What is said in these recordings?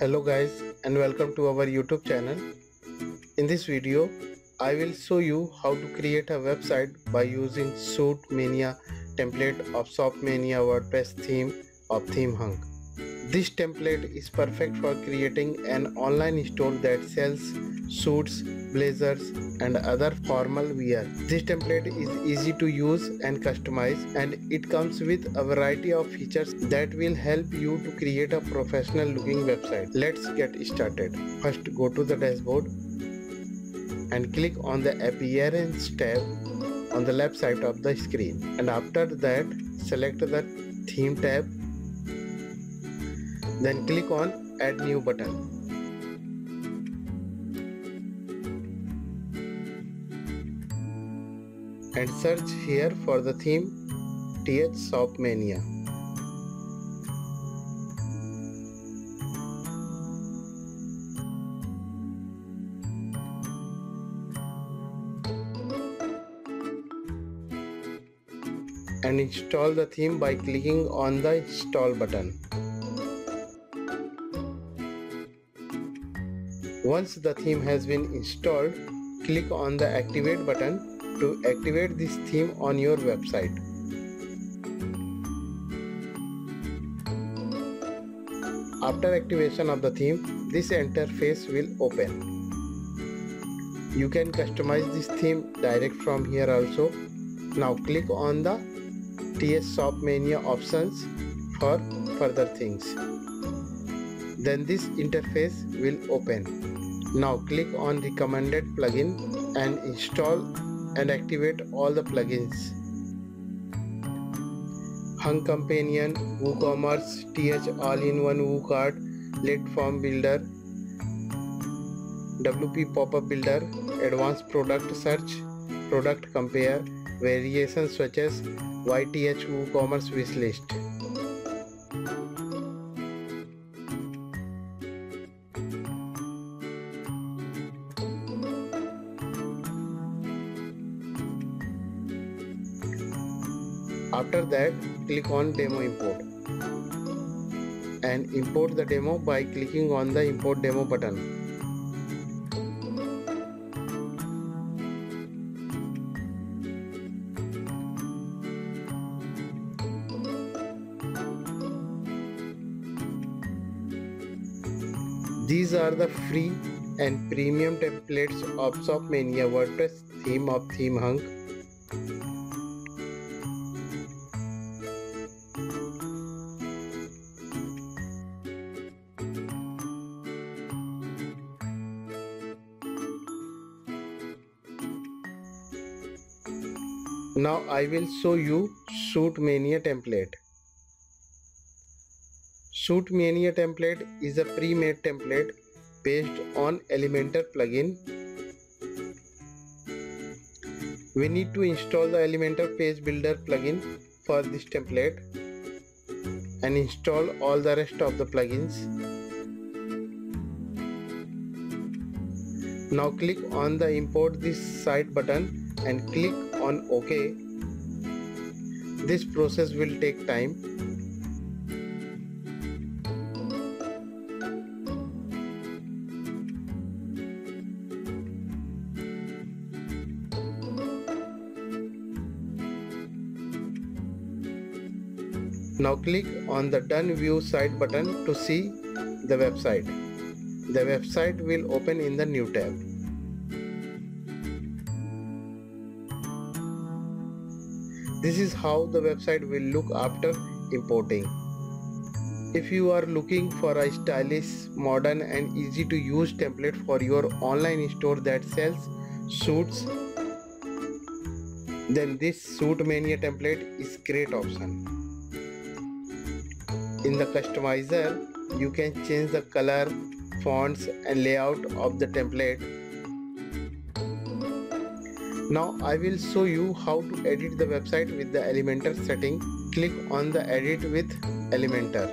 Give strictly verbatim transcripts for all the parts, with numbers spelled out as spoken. Hello guys and welcome to our YouTube channel. In this video I will show you how to create a website by using Suit Mania template of Shop Mania WordPress theme of ThemeHunk. This template is perfect for creating an online store that sells suits, blazers and other formal wear. This template is easy to use and customize, and it comes with a variety of features that will help you to create a professional looking website. Let's get started. First, go to the dashboard and click on the Appearance tab on the left side of the screen, and after that select the Theme tab, then click on Add New button. And search here for the theme T H Shop Mania. And install the theme by clicking on the Install button. Once the theme has been installed, click on the Activate button to activate this theme on your website. After activation of the theme, this interface will open. You can customize this theme direct from here also. Now click on the T S Shop Mania options for further things. Then this interface will open. Now click on Recommended plugin and install and activate all the plugins. Hung Companion, WooCommerce, T H All-in-One WooCard, Lead Form Builder, W P Popup Builder, Advanced Product Search, Product Compare, Variation Swatches, Y T H WooCommerce Wishlist. After that, click on Demo Import and import the demo by clicking on the Import Demo button. These are the free and premium templates of Shop Mania WordPress theme of ThemeHunk. Now I will show you Suit Mania template. Suit Mania template is a pre-made template based on Elementor plugin. We need to install the Elementor Page Builder plugin for this template and install all the rest of the plugins. Now click on the Import This Site button and click on OK. This process will take time. Now click on the Done View Site button to see the website. The website will open in the new tab. This is how the website will look after importing. If you are looking for a stylish, modern and easy to use template for your online store that sells suits, then this Suit Mania template is great option. In the customizer, you can change the color, fonts and layout of the template. Now I will show you how to edit the website with the Elementor setting. Click on the Edit with Elementor.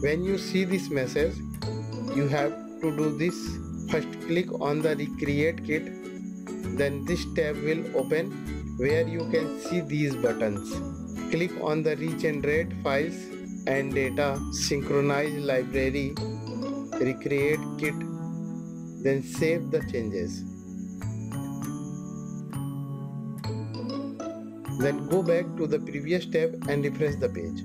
When you see this message, you have to do this. First, click on the Recreate Kit. Then this tab will open where you can see these buttons. Click on the regenerate files and data, synchronize library, recreate kit, then save the changes. Then go back to the previous tab and refresh the page.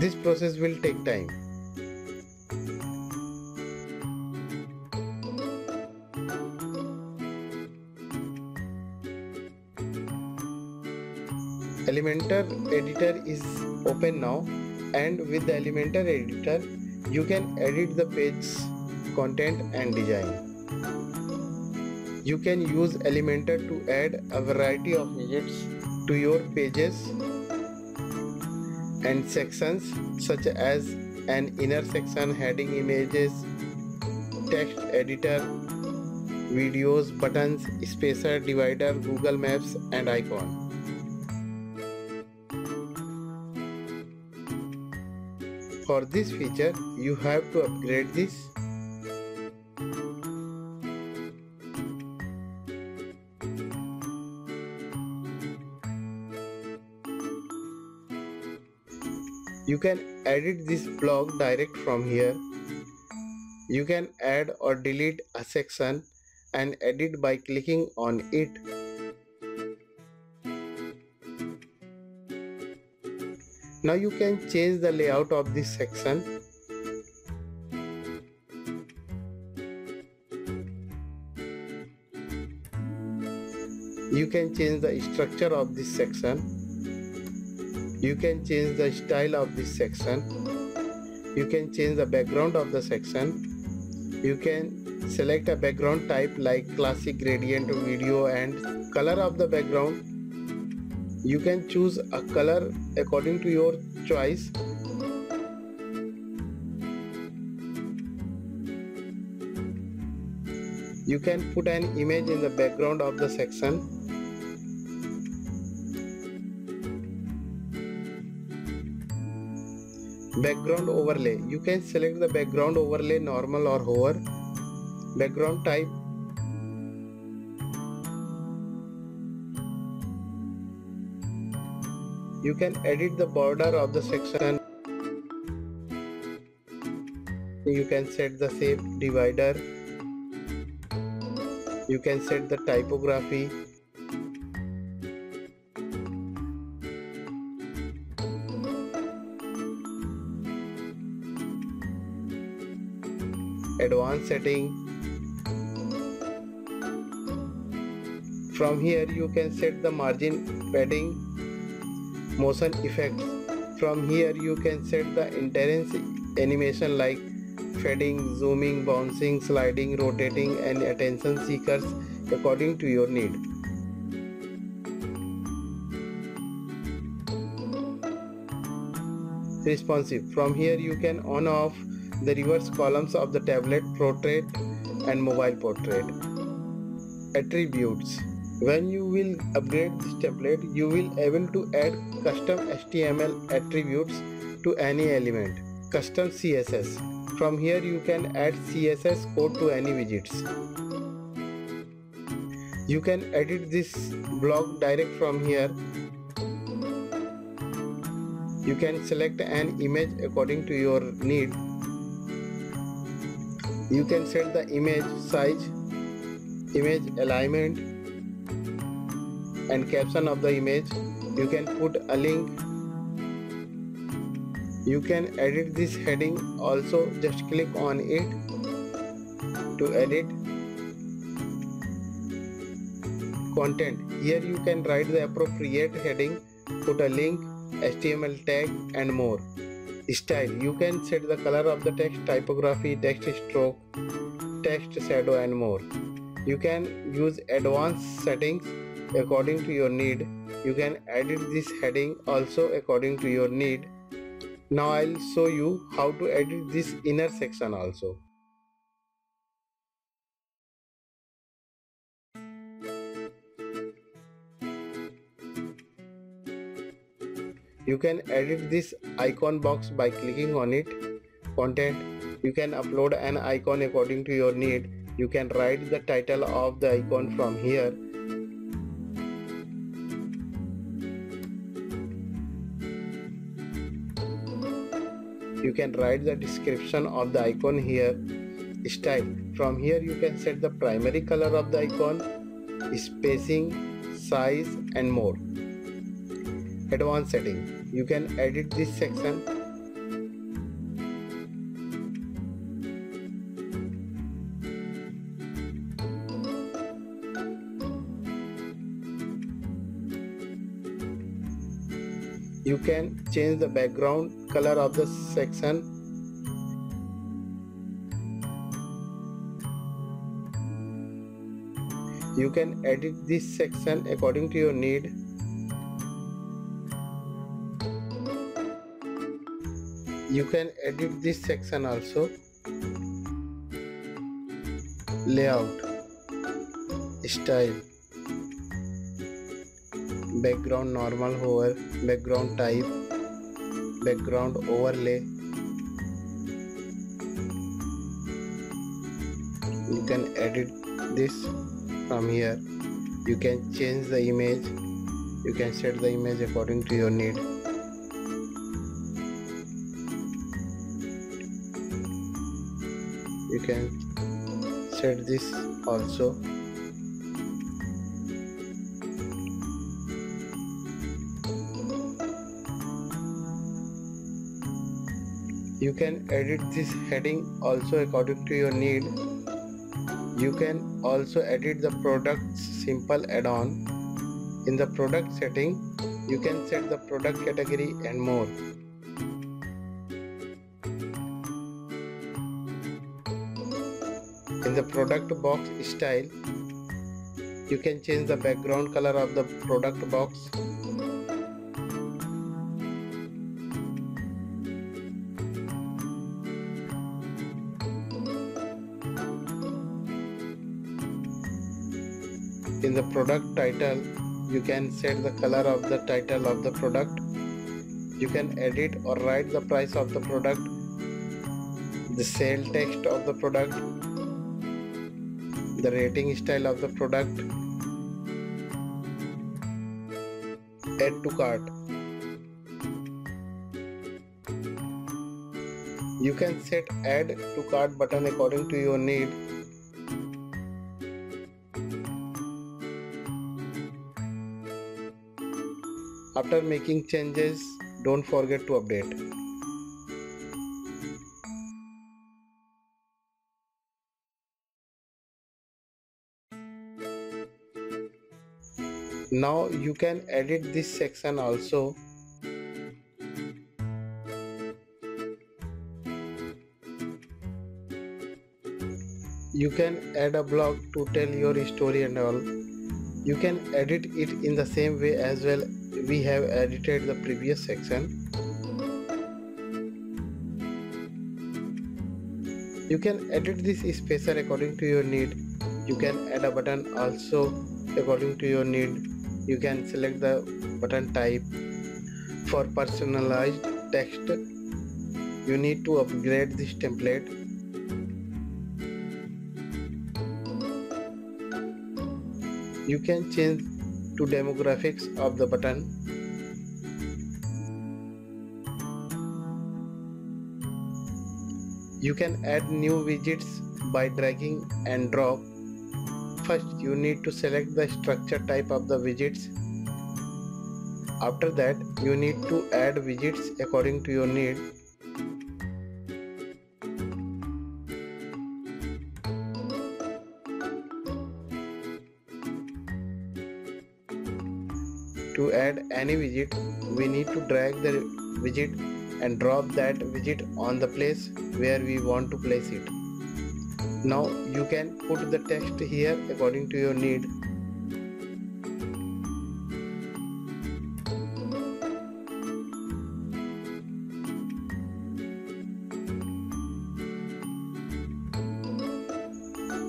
This process will take time. Elementor editor is open now, and with the Elementor editor you can edit the page's content and design. You can use Elementor to add a variety of widgets to your pages and sections, such as an inner section, heading images, text editor, videos, buttons, spacer, divider, Google Maps, and icon. For this feature, you have to upgrade this. You can edit this blog direct from here. You can add or delete a section and edit by clicking on it. Now you can change the layout of this section. You can change the structure of this section. You can change the style of this section. You can change the background of the section. You can select a background type like classic, gradient, video, and color of the background. You can choose a color according to your choice. You can put an image in the background of the section. Background overlay. You can select the background overlay, normal or hover. Background type. You can edit the border of the section. You can set the shape, divider. You can set the typography. Advanced setting. From here you can set the margin, padding, motion effects. From here you can set the interference animation like fading, zooming, bouncing, sliding, rotating, and attention seekers according to your need. Responsive. From here you can on off the reverse columns of the tablet, portrait and mobile portrait. Attributes. When you will upgrade this tablet, you will able to add custom H T M L attributes to any element. Custom C S S. From here you can add C S S code to any widgets. You can edit this blog direct from here. You can select an image according to your need. You can set the image size, image alignment, and caption of the image. You can put a link. You can edit this heading also, just click on it to edit. Content. Here you can write the appropriate heading, put a link, H T M L tag, and more. Style. You can set the color of the text, typography, text stroke, text shadow, and more. You can use advanced settings according to your need. You can edit this heading also according to your need. Now I'll show you how to edit this inner section also. You can edit this icon box by clicking on it. Content. You can upload an icon according to your need. You can write the title of the icon from here. you can write the description of the icon here, style. From here you can set the primary color of the icon, spacing, size and more. Advanced setting, you can edit this section. You can change the background color of the section. You can edit this section according to your need. You can edit this section also. Layout, style, background normal hover, background type, background overlay. You can edit this from here. You can change the image. You can set the image according to your need. You can set this also. You can edit this heading also according to your need. You can also edit the product's simple add-on. In the product setting, you can set the product category and more. In the product box style, you can change the background color of the product box. In the product title, you can set the color of the title of the product. You can edit or write the price of the product, the sale text of the product, the rating style of the product, add to cart. You can set add to cart button according to your need. After making changes, don't forget to update. Now you can edit this section also. You can add a blog to tell your story and all. You can edit it in the same way as well we have edited the previous section. You can edit this spacer according to your need. You can add a button also according to your need. You can select the button type. For personalized text, you need to upgrade this template. You can change to demographics of the button. You can add new widgets by dragging and drop. First you need to select the structure type of the widgets. After that you need to add widgets according to your need. To add any widget, we need to drag the widget and drop that widget on the place where we want to place it. Now you can put the text here according to your need.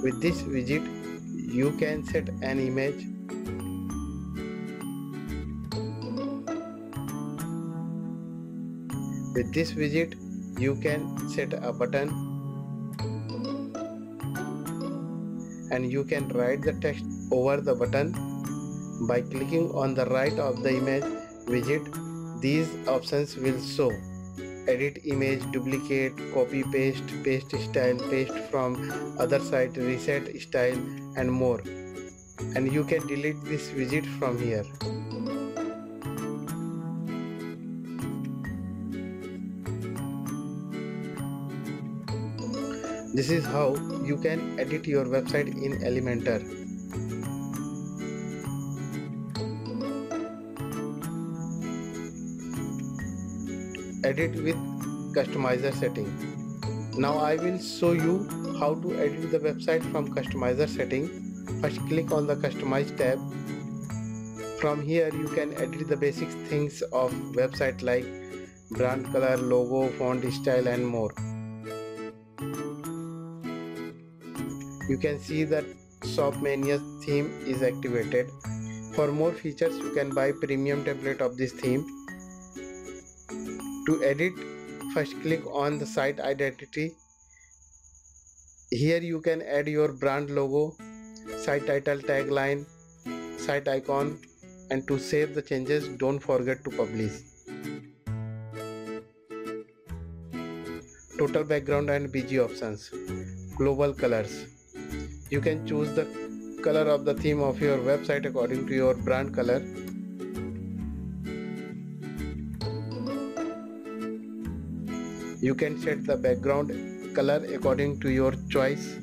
With this widget, you can set an image. With this widget, you can set a button and you can write the text over the button by clicking on the right of the image widget. These options will show. edit image, duplicate, copy paste, paste style, paste from other site, reset style and more. And you can delete this widget from here. This is how you can edit your website in Elementor. Edit with customizer setting. Now I will show you how to edit the website from customizer setting. First click on the customize tab. From here you can edit the basic things of website like brand color, logo, font style and more. You can see that Shop Mania theme is activated. For more features you can buy premium template of this theme. To edit, first click on the site identity. Here you can add your brand logo, site title, tagline, site icon, and to save the changes don't forget to publish. Total background and B G options. Global colors. You can choose the color of the theme of your website according to your brand color. You can set the background color according to your choice.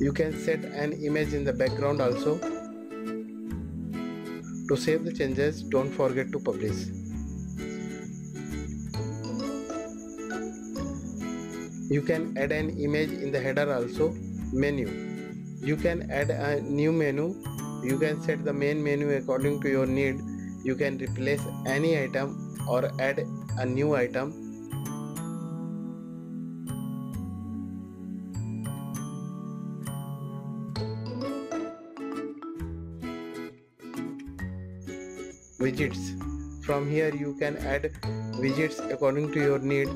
You can set an image in the background also. To save the changes, don't forget to publish. You can add an image in the header also. Menu. You can add a new menu. You can set the main menu according to your need. You can replace any item or add a new item. Widgets. From here you can add widgets according to your need.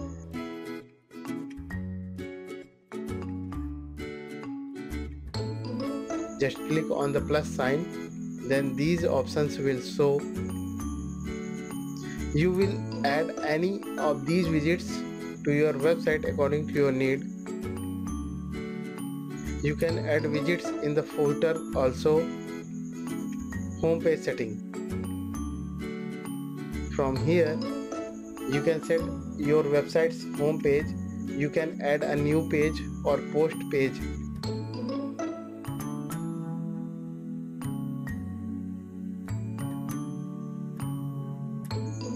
Just click on the plus sign, then these options will show. You will add any of these widgets to your website according to your need. You can add widgets in the footer also. Home page setting. From here you can set your website's home page. You can add a new page or post page.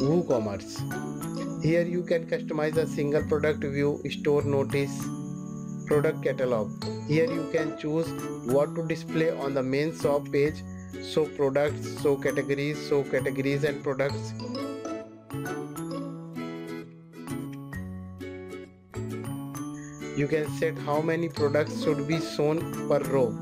WooCommerce. Here you can customize a single product view, store notice, product catalog. Here you can choose what to display on the main shop page. So products, so categories, so categories and products. You can set how many products should be shown per row.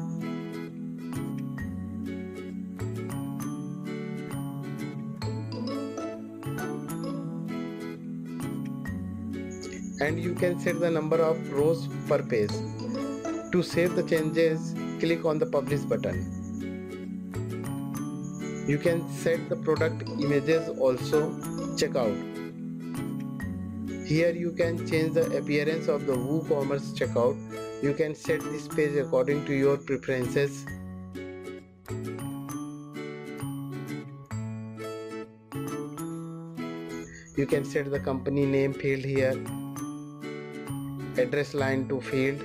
And you can set the number of rows per page. To save the changes, click on the publish button. You can set the product images also. Checkout. Here you can change the appearance of the WooCommerce checkout. You can set this page according to your preferences. You can set the company name field here. Address line to field.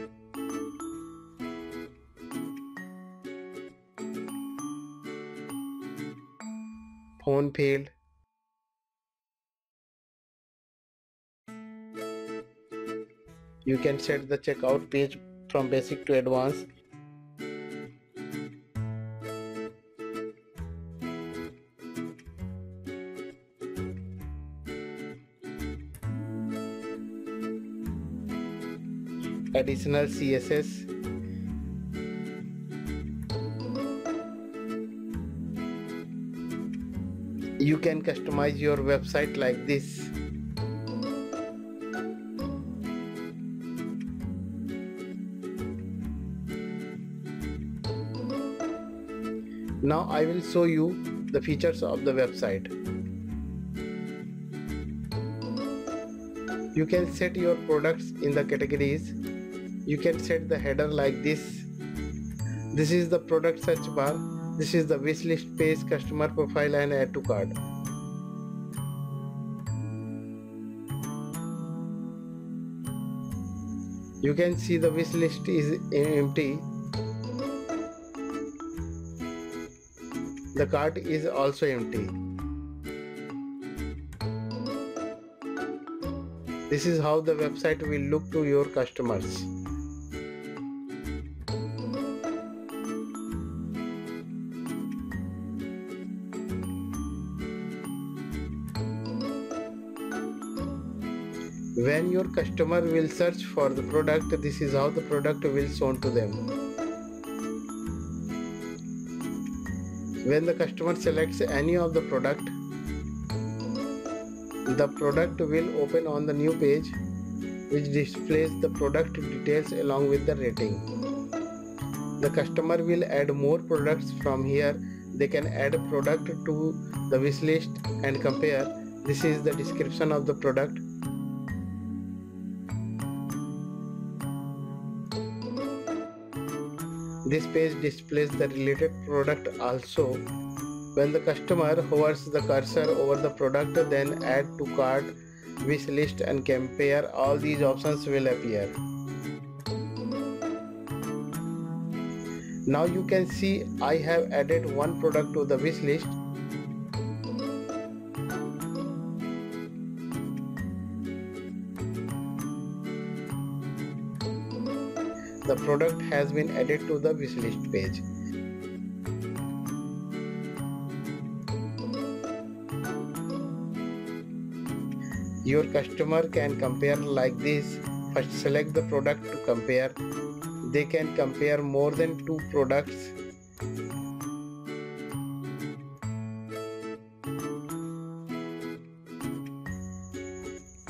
Phone field. You can set the checkout page from basic to advanced. Additional C S S. You can customize your website like this. Now I will show you the features of the website. You can set your products in the categories. You can set the header like this. This is the product search bar. This is the wishlist page, customer profile and add to cart. You can see the wishlist is empty. The cart is also empty. This is how the website will look to your customers. When your customer will search for the product, this is how the product will shown to them. When the customer selects any of the product, the product will open on the new page, which displays the product details along with the rating. The customer will add more products from here. They can add a product to the wishlist and compare. This is the description of the product. This page displays the related product also. When the customer hovers the cursor over the product, then add to cart, wishlist and compare, all these options will appear. Now you can see I have added one product to the wishlist. The product has been added to the wishlist page. Your customer can compare like this. First select the product to compare. They can compare more than two products.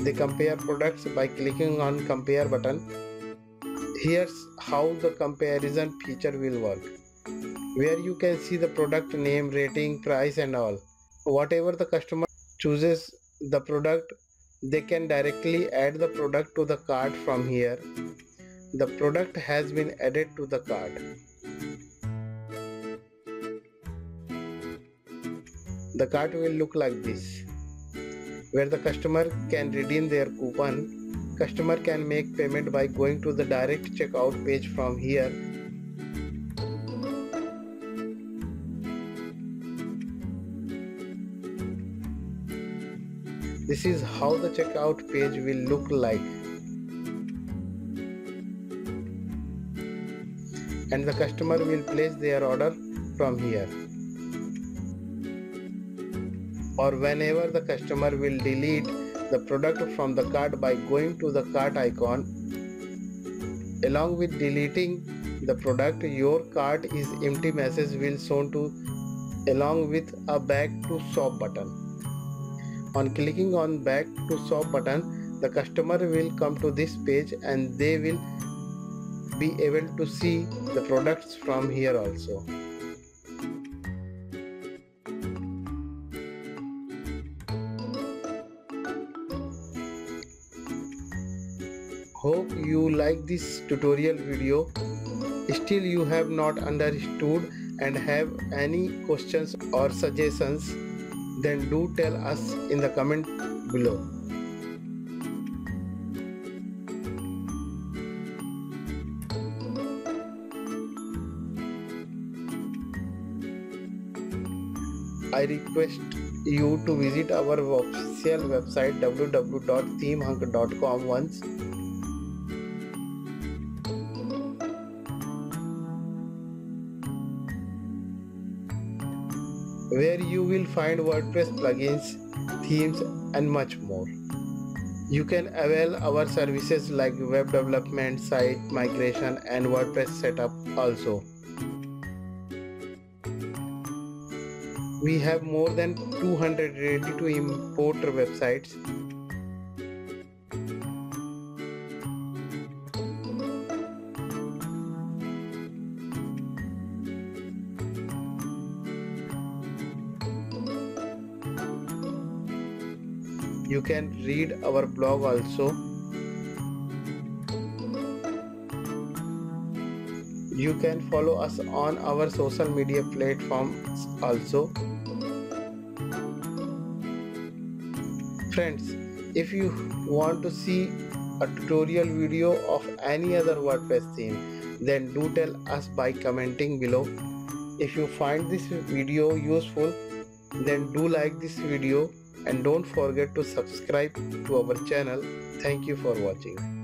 They compare products by clicking on compare button. Here's how the comparison feature will work, where you can see the product name, rating, price and all. Whatever the customer chooses the product, they can directly add the product to the cart from here. The product has been added to the cart. The cart will look like this, where the customer can redeem their coupon. Customer can make payment by going to the direct checkout page from here. This is how the checkout page will look like. And the customer will place their order from here. Or whenever the customer will delete the product from the cart by going to the cart icon. Along with deleting the product, your cart is empty message will shown to along with a back to shop button. On clicking on back to shop button, the customer will come to this page and they will be able to see the products from here also. Hope you like this tutorial video. Still you have not understood and have any questions or suggestions, then do tell us in the comment below. I request you to visit our official website w w w dot theme hunk dot com once. Where you will find WordPress plugins, themes and much more. You can avail our services like web development, site migration and WordPress setup also. We have more than two hundred ready to import websites. You can read our blog also. You can follow us on our social media platforms also. Friends, if you want to see a tutorial video of any other WordPress theme, then do tell us by commenting below. If you find this video useful, then do like this video and don't forget to subscribe to our channel. Thank you for watching.